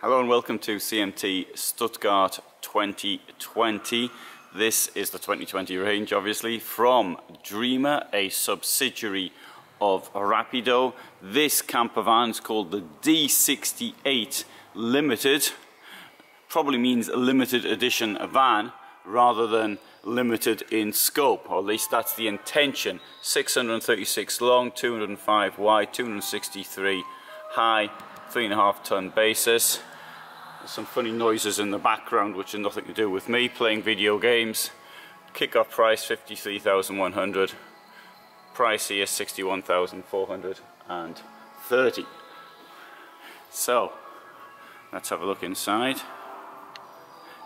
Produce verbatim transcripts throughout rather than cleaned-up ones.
Hello and welcome to C M T Stuttgart twenty twenty. This is the twenty twenty range, obviously, from Dreamer, a subsidiary of Rapido. This camper van is called the D sixty-eight Limited. Probably means limited edition van rather than limited in scope, or at least that's the intention. six hundred thirty-six long, two hundred five wide, two hundred sixty-three high, three and a half ton basis. There's some funny noises in the background which are nothing to do with me playing video games. Kickoff price fifty-three thousand one hundred. Price here sixty-one thousand four hundred thirty. So let's have a look inside.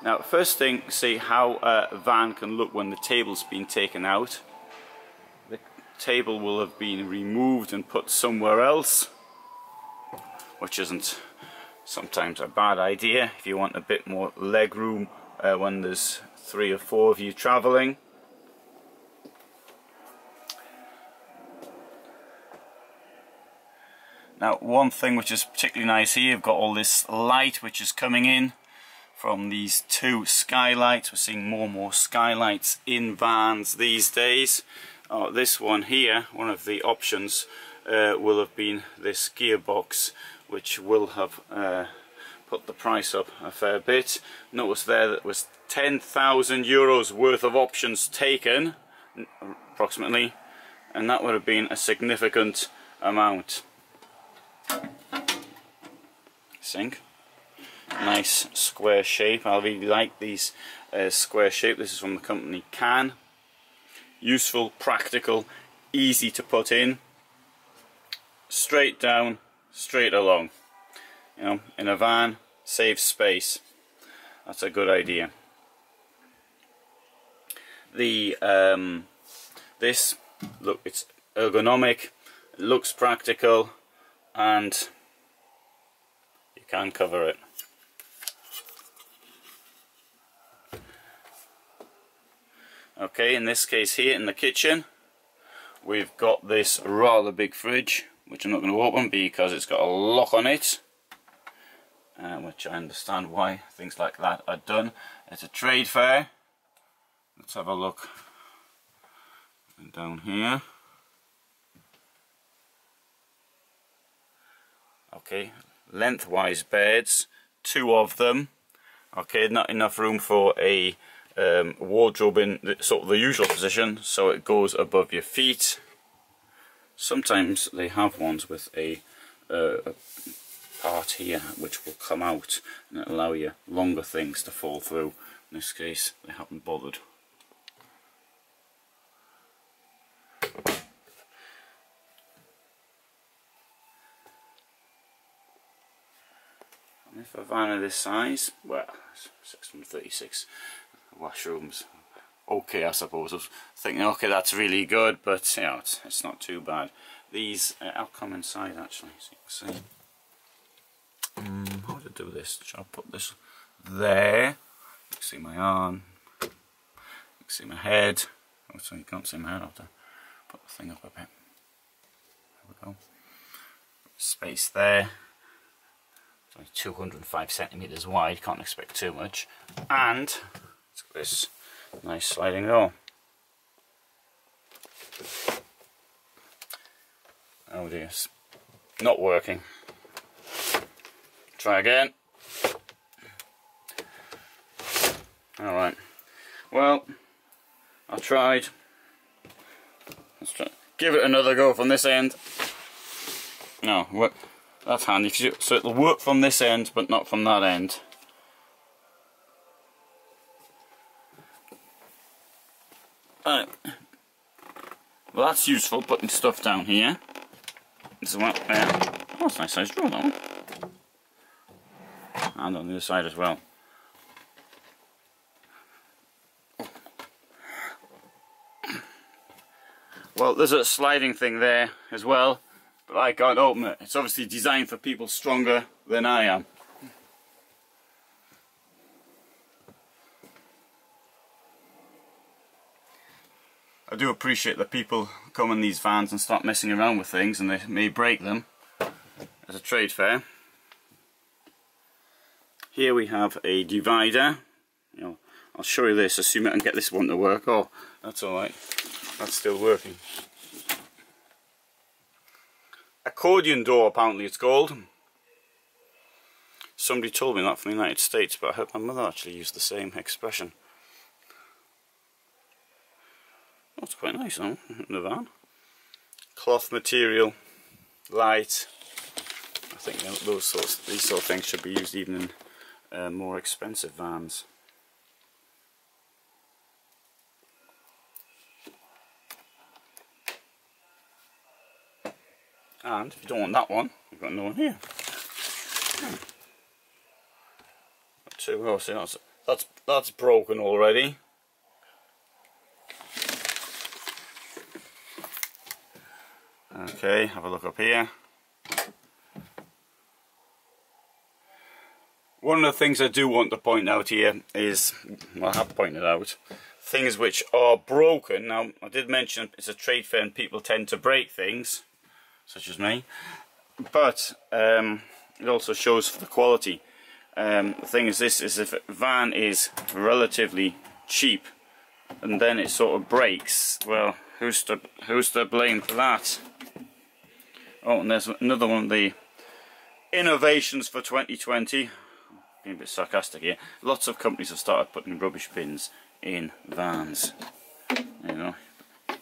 Now, first thing, see how a van can look when the table's been taken out. The table will have been removed and put somewhere else, which isn't sometimes a bad idea if you want a bit more leg room uh, when there's three or four of you traveling. Now, one thing which is particularly nice here, you've got all this light which is coming in from these two skylights. We're seeing more and more skylights in vans these days. Oh, this one here, one of the options uh, will have been this gearbox, which will have uh, put the price up a fair bit. Notice there that was ten thousand euros worth of options taken, approximately, and that would have been a significant amount. Sink. Nice square shape. I really like these uh, square shape. This is from the company CAN. Useful, practical, easy to put in. Straight down, straight along, you know, in a van, save space. That's a good idea. The um, this look, it's ergonomic, looks practical, and you can cover it. Okay, in this case here in the kitchen, we've got this rather big fridge, which I'm not going to open because it's got a lock on it, uh, which I understand why things like that are done. It's a trade fair. Let's have a look down here. Okay, lengthwise beds, two of them. Okay, not enough room for a um, wardrobe in the, sort of the usual position, so it goes above your feet. Sometimes they have ones with a, uh, a part here which will come out and allow you longer things to fall through. In this case, they haven't bothered. And if a van of this size, well, six hundred thirty-six washrooms. Okay, I suppose I was thinking, okay, that's really good, but you know, it's, it's not too bad. These, uh, I'll come inside actually, so you can see. Um, how to do this? I'll put this there. You can see my arm. You can see my head. Oh, so you can't see my head. I'll have to put the thing up a bit. There we go. Space there. It's only two hundred five centimeters wide. Can't expect too much. And let's get this. Nice sliding door. Oh dear, it's not working. Try again. Alright, well, I tried. Let's try. Give it another go from this end. No, work. That's handy, so it'll work from this end but not from that end. Right. Well, that's useful, putting stuff down here. This is what, uh, oh, that's a nice size drawer, that one. And on the other side as well. Well, there's a sliding thing there as well, but I can't open it. It's obviously designed for people stronger than I am. I do appreciate that people come in these vans and start messing around with things and they may break them at a trade fair. Here we have a divider. You know, I'll show you this, assume I can get this one to work. Oh, that's alright, that's still working. Accordion door, apparently it's called. Somebody told me that from the United States, but I heard my mother actually used the same expression. That's quite nice, though, in the van. Cloth material, light. I think those sorts, these sort of things should be used even in uh, more expensive vans. And if you don't want that one, we've got another one here. Hmm. Two, oh, see, that's, that's that's broken already. Okay, have a look up here. One of the things I do want to point out here is, well, I have pointed out, things which are broken. Now, I did mention it's a trade fair and people tend to break things, such as me, but um, it also shows for the quality. Um, the thing is, this is if a van is relatively cheap and then it sort of breaks, well, who's to, who's to blame for that? Oh, and there's another one of the innovations for twenty twenty. Being a bit sarcastic here. Lots of companies have started putting rubbish bins in vans. You know,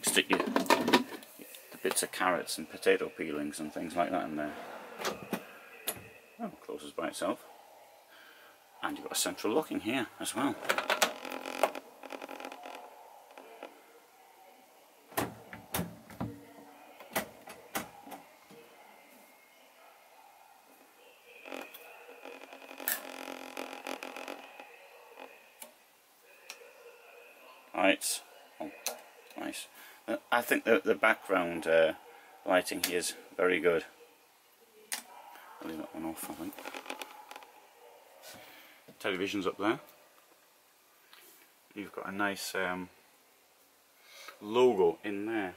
stick your, the bits of carrots and potato peelings and things like that in there. Oh, it closes by itself. And you've got a central locking here as well. Right, oh, nice. I think that the background uh, lighting here is very good. I'll leave that one off, I think. Television's up there. You've got a nice um, logo in there.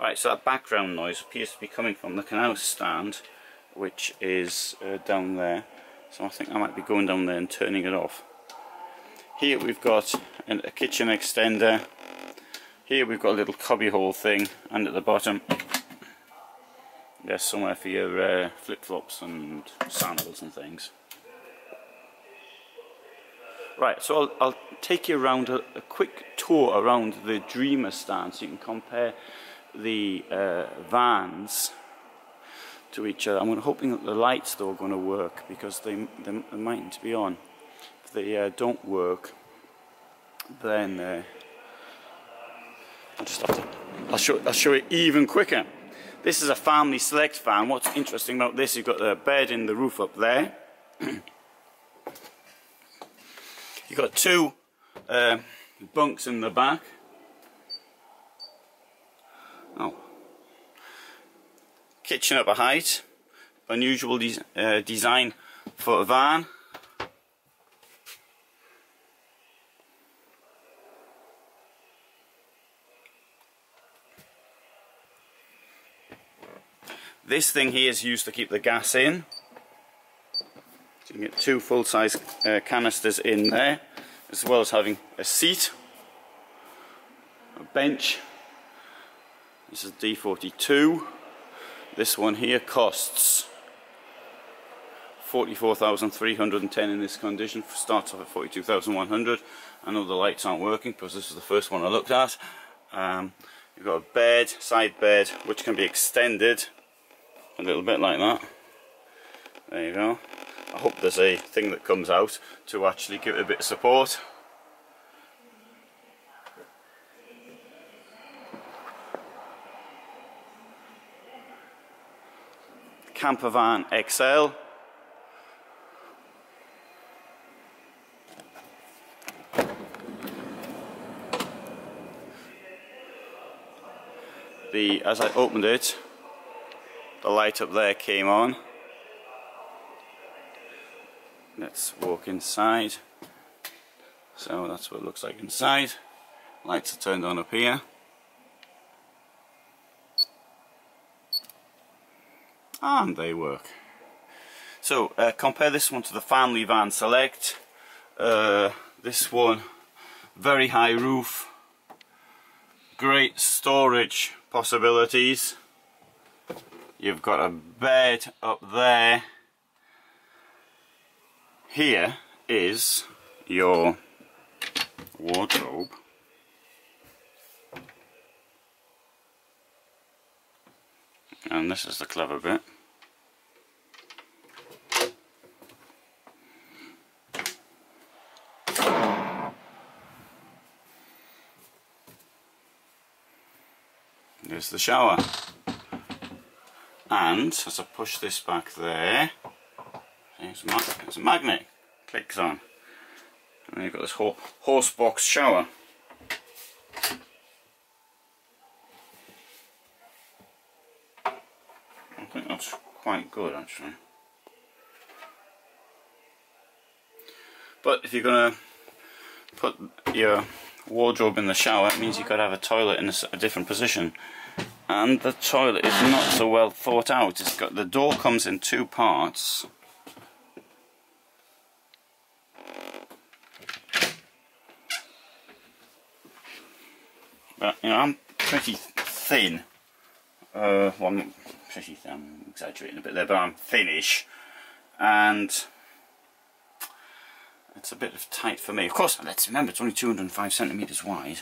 Right, so that background noise appears to be coming from the canal stand, which is uh, down there. So I think I might be going down there and turning it off. Here we've got an, a kitchen extender. Here we've got a little cubbyhole thing, and at the bottom there's somewhere for your uh, flip-flops and sandals and things. Right, so I'll, I'll take you around a, a quick tour around the Dreamer stand so you can compare the uh, vans to each other. I'm hoping that the lights though are going to work, because they, they, they mightn't be on. If they uh, don't work, then uh, I'll just have to, I'll show, I'll show it even quicker. This is a family select van. What's interesting about this, you've got the bed in the roof up there. You've got two uh, bunks in the back. Oh, kitchen up a height, unusual de uh, design for a van. This thing here is used to keep the gas in. You can get two full-size uh, canisters in there, as well as having a seat, a bench. This is D forty-two. This one here costs forty-four thousand three hundred and ten in this condition. Starts off at forty-two thousand one hundred. I know the lights aren't working because this is the first one I looked at. Um, you've got a bed, side bed, which can be extended a little bit like that. There you go. I hope there's a thing that comes out to actually give it a bit of support. Camper van X L. The, as I opened it, the light up there came on. Let's walk inside. So that's what it looks like inside. Lights are turned on up here. And they work. So uh, compare this one to the family van Select. Uh, this one, very high roof, great storage possibilities. You've got a bed up there. Here is your wardrobe. And this is the clever bit. There's the shower. And as I push this back there, there's a magnet, there's a magnet. Clicks on. And then you've got this whole horse box shower. I think that's quite good actually. But if you're gonna put your wardrobe in the shower, it means you've got to have a toilet in a, a different position. And the toilet is not so well thought out. It's got, the door comes in two parts. But, you know, I'm pretty thin. Uh, well, I'm not pretty thin, I'm exaggerating a bit there, but I'm thinnish. And it's a bit of tight for me. Of course, let's remember it's only two hundred and five centimetres wide.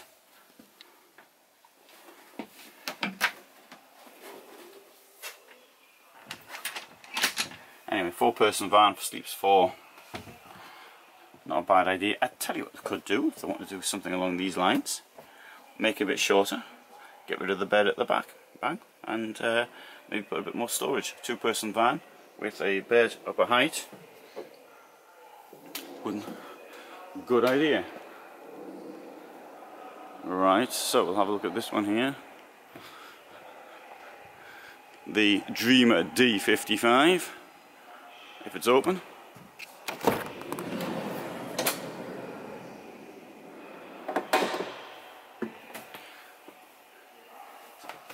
Anyway, four person van for sleeps four. Not a bad idea. I tell you what they could do if they want to do something along these lines. Make it a bit shorter, get rid of the bed at the back, bang, and uh, maybe put a bit more storage. Two person van with a bed up a height. Good idea. Right, so we'll have a look at this one here. The Dreamer D fifty-five, if it's open.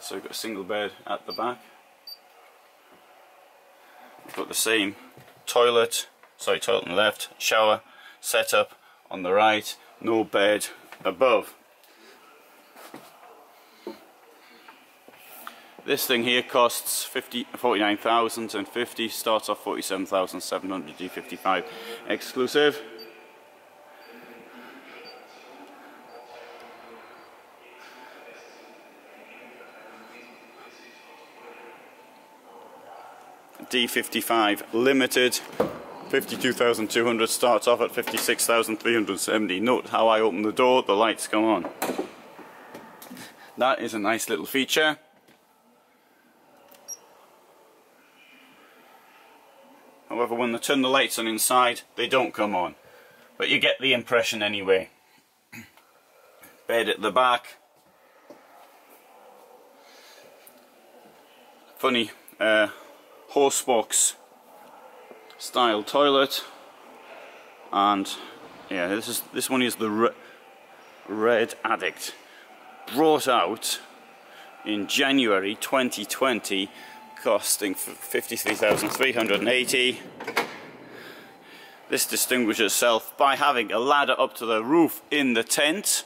So we've got a single bed at the back. We've got the same toilet, sorry, toilet on the left, shower, setup on the right, no bed above. This thing here costs forty-nine thousand fifty, starts off forty-seven thousand seven hundred, D fifty-five exclusive. D fifty-five Limited. fifty-two thousand two hundred starts off at fifty-six thousand three hundred seventy. Note how I open the door, the lights come on. That is a nice little feature. However, when they turn the lights on inside, they don't come on. But you get the impression anyway. Bed at the back. Funny uh, horse box style toilet. And yeah, this is this one is the re Red Addict, brought out in January twenty twenty, costing fifty-three thousand three hundred eighty. This distinguishes itself by having a ladder up to the roof in the tent.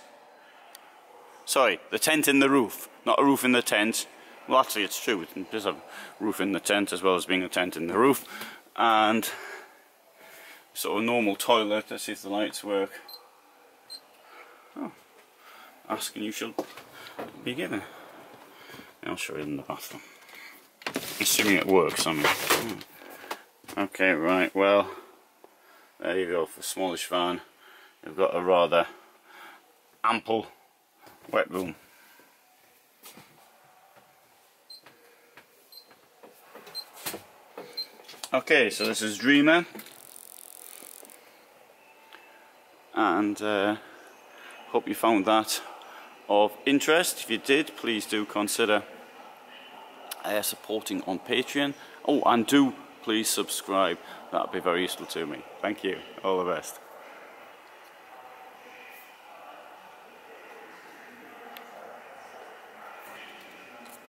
Sorry, the tent in the roof, not a roof in the tent. Well, actually, it's true. There's a roof in the tent as well as being a tent in the roof. And sort of normal toilet. Let's see if the lights work. Oh, asking you shall be given. I'll show you in the bathroom. Assuming it works, I mean. Hmm. Okay, right, well, there you go. For a smallish van, you've got a rather ample wet room. Okay, so this is Dreamer, and uh, hope you found that of interest. If you did, please do consider uh, supporting on Patreon. Oh, and do please subscribe, that would be very useful to me. Thank you, all the best.